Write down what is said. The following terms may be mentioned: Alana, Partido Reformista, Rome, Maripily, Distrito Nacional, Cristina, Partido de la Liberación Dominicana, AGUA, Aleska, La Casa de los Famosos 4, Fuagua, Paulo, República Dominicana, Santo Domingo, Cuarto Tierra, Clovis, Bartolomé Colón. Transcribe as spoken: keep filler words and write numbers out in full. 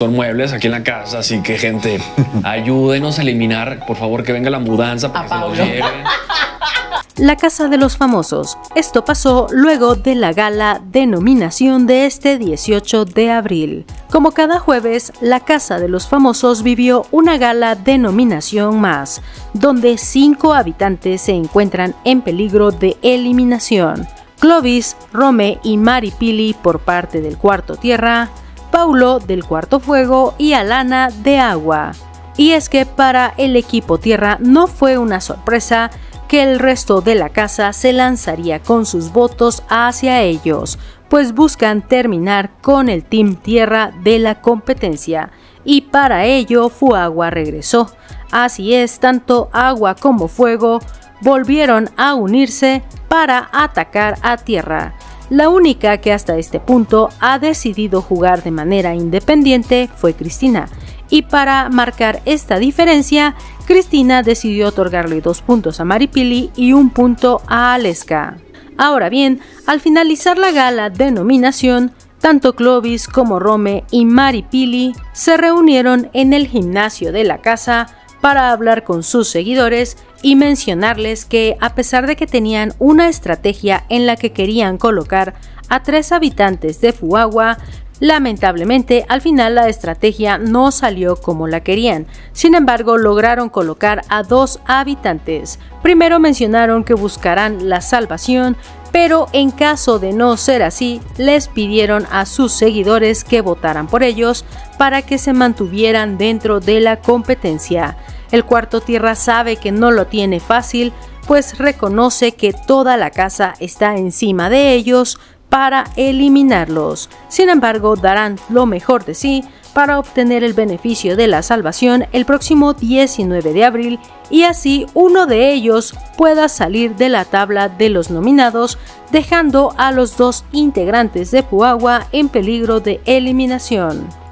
Son muebles aquí en la casa, así que, gente, ayúdenos a eliminar, por favor, que venga la mudanza para que se lo lleven. La Casa de los Famosos. Esto pasó luego de la gala de nominación de este dieciocho de abril. Como cada jueves, la Casa de los Famosos vivió una gala de nominación más, donde cinco habitantes se encuentran en peligro de eliminación. Clovis, Rome y Maripily por parte del Cuarto Tierra, Paulo del Cuarto Fuego y Alana de Agua. Y es que para el equipo Tierra no fue una sorpresa que el resto de la casa se lanzaría con sus votos hacia ellos, pues buscan terminar con el Team Tierra de la competencia, y para ello Fuagua regresó. Así es, tanto Agua como Fuego volvieron a unirse para atacar a Tierra. La única que hasta este punto ha decidido jugar de manera independiente fue Cristina, y para marcar esta diferencia, Cristina decidió otorgarle dos puntos a Maripily y un punto a Aleska. Ahora bien, al finalizar la gala de nominación, tanto Clovis como Rome y Maripily se reunieron en el gimnasio de la casa para hablar con sus seguidores y mencionarles que, a pesar de que tenían una estrategia en la que querían colocar a tres habitantes de Fuagua, lamentablemente al final la estrategia no salió como la querían. Sin embargo, lograron colocar a dos habitantes. Primero mencionaron que buscarán la salvación, pero en caso de no ser así, les pidieron a sus seguidores que votaran por ellos para que se mantuvieran dentro de la competencia. El Cuarto Tierra sabe que no lo tiene fácil, pues reconoce que toda la casa está encima de ellos para eliminarlos. Sin embargo, darán lo mejor de sí para obtener el beneficio de la salvación el próximo diecinueve de abril, y así uno de ellos pueda salir de la tabla de los nominados, dejando a los dos integrantes de Fuagua en peligro de eliminación.